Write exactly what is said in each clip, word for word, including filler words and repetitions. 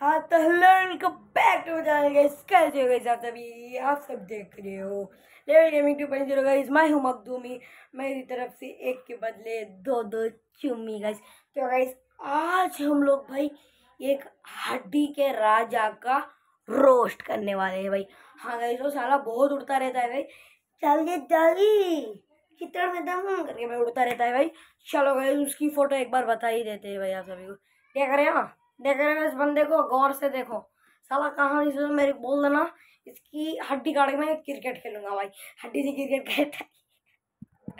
हाँ तो hello welcome back to channel guys. कैसे हो गाइस आप सभी, आप सब देख रहे हो level gaming two point zero guys. मैं हूं मखदूमी, मेरी तरफ से एक के बदले दो दो चुम्मी गाइस। तो गाइस आज हम लोग भाई एक हड्डी के राजा का रोस्ट करने वाले हैं भाई। हाँ गाइस वो साला बहुत उड़ता रहता है भाई, चलिए जल्दी चित्र में दम करके भाई उड़ता रहता है भाई। चलो गाइस उसकी फ़ोटो एक बार बता ही देते हैं भाई आप सभी को। देख रहे हो देख रहे हो इस बंदे को, गौर से देखो साला कहाँ। इसे मेरे बोल देना इसकी हड्डी काट के मैं क्रिकेट खेलूंगा भाई, हड्डी से क्रिकेट खेलता है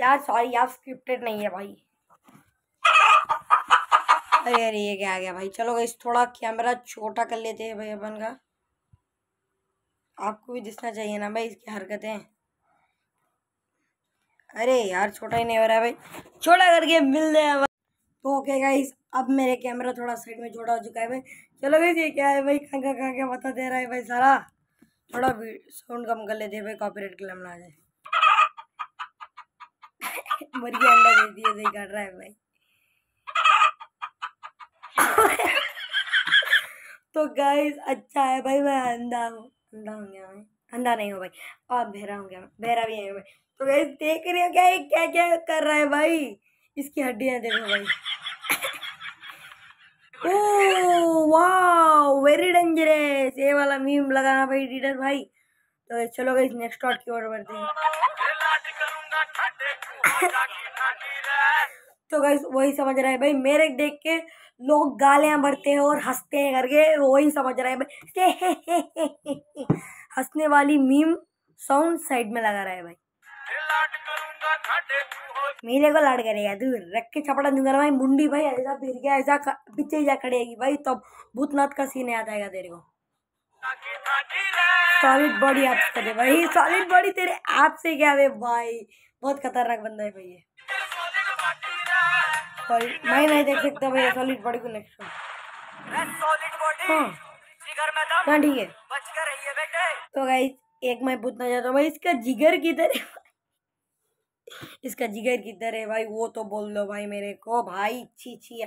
यार। सॉरी यार स्क्रिप्टेड नहीं है भाई। अरे अरे ये क्या आ गया भाई। चलो गाइस थोड़ा कैमरा छोटा कर लेते हैं भाई अपन का, आपको भी दिखना चाहिए ना भाई इसकी हरकतें। अरे यार छोटा ही नहीं हो रहा है भाई, छोटा करके मिल जाए। तो ओके गाइस अब मेरे कैमरा थोड़ा साइड में जोड़ा हो चुका है भाई। चलो भाई ये क्या है भाई, कहाँ कहाँ क्या बता दे रहा है भाई सारा। थोड़ा साउंड कम कर लेते हैं भाई, कॉपीराइट क्लेम ना आ जाए। मुर्गी अंडा दे दिए सही कर रहा है भाई। तो गाइस अच्छा है भाई, मैं अंधा हूँ अंधा हूँ गया भाई, अंधा नहीं हूँ भाई और बहरा हूँ गया, बहरा भी नहीं हूँ भाई। तो गाइस देख रहे हो क्या क्या क्या कर रहा है भाई, इसकी हड्डियाँ देखो भाई। ओह वाओ वेरी डेंजरस, ये वाला मीम लगाना भाई एडिटर भाई। तो चलो गाइस नेक्स्ट शॉट की ओर बढ़ते हैं। तो गाइस वही समझ रहा है भाई, मेरे देख के लोग गालियां बढ़ते हैं और हंसते हैं करके, वही समझ रहा है भाई। हंसने वाली मीम साउंड साइड में लगा रहा है भाई। मेरे को लड़ करेगा तू, रख के चपटा दूंगा भाई मुंडी भाई। ऐसा फिर गया ऐसा पीछे जा खड़ेगी भाई, तब भूतनाथ का सीन याद आएगा तेरे को। सॉलिड बॉडी आप करे भाई, सॉलिड बॉडी तेरे आपसे क्या वे भाई, बहुत खतरनाक बंदा है भाई ये। मैं नहीं देख सकता भाई सॉलिड बॉडी को नेक्स्ट। हाँ ठीक है। तो गाइस एक मैं पूछना चाहता हूँ भाई, इसका जिगर किधर है, इसका जिगर किधर है भाई, वो तो बोल दो भाई मेरे को भाई। छी छी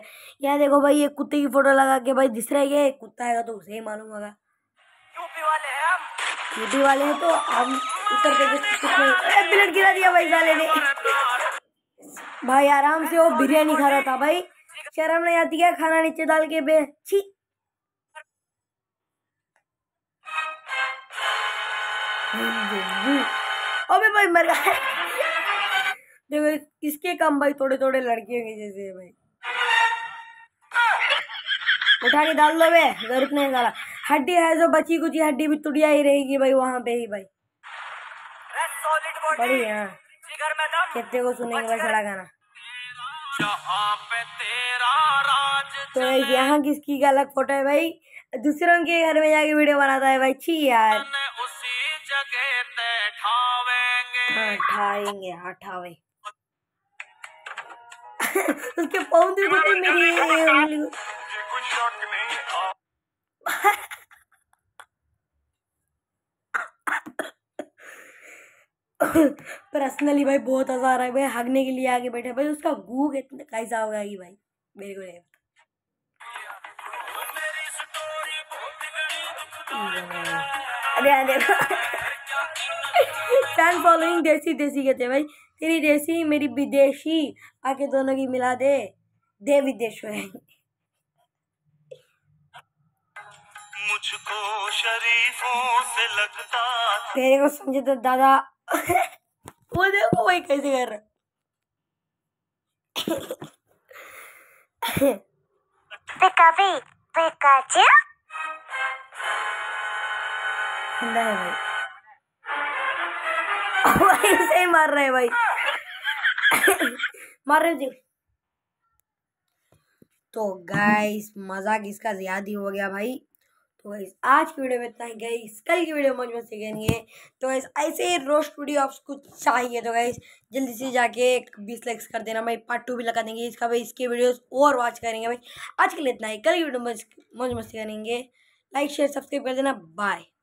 यार देखो भाई ये कुत्ते की फोटो लगा के भाई दिस रहा है। कुत्ता है तो उसे ही मालूम होगा, यूपी वाले हैं हम, यूपी वाले हैं तो हम उत्तर प्रदेश। ब्लेड गिरा दिया भाई साले ने भाई, आराम से वो बिरयानी खा रहा था भाई, शर्म नहीं आती क्या खाना नीचे डाल के बे। छी अबे भाई मर गया। देखो इसके काम भाई थोड़े थोड़े लड़कियों के जैसे भाई, उठा के डाल दो बे, जरूरत नहीं सारा। हड्डी है जो बची कुछ हड्डी भी तुड़िया ही रहेगी भाई वहाँ पे ही भाई। बढ़िया कितने को सुनेंगे भाई सड़ा गाना। तो यहाँ किसकी का अलग फोटो है भाई, दूसरों के घर में जाके वीडियो बनाता है भाई। छी यार उठाएंगे उठावे उसके पाँव भी कुछ मेरी उंगली। पर्सनली भाई बहुत हंसा रहा है भाई, हगने के लिए आगे बैठे भाई। उसका गू कितना कैसा होगा कि भाई मेरे को नहीं पता। फैन फॉलोइंग देसी देसी कहते भाई, तेरी देसी मेरी विदेशी आके दोनों की मिला दे दे विदेश है। मुझको शरीफों से लगता तेरे को समझे तो दादा। वो देखो भाई कैसे कर रहा। पेका भी पेका चे अंदर है भाई। भाई सही मार रहे हैं भाई। मार रहे जी। तो गाइस मजा किसका ज्यादा हो गया भाई। तो गाइस आज की वीडियो में इतना ही गाइस, कल की वीडियो मौज मस्ती करनी है। तो गाइस ऐसे ही रोस्ट वीडियो आपको चाहिए तो गाइस जल्दी से जाके बीस लाइक्स कर देना भाई, पार्ट टू भी लगा देंगे इसका भाई, इसके वीडियोस और वॉच करेंगे भाई। आज के लिए इतना ही, कल की वीडियो मौज मस्ती करेंगे। लाइक शेयर सब्सक्राइब कर देना, बाय।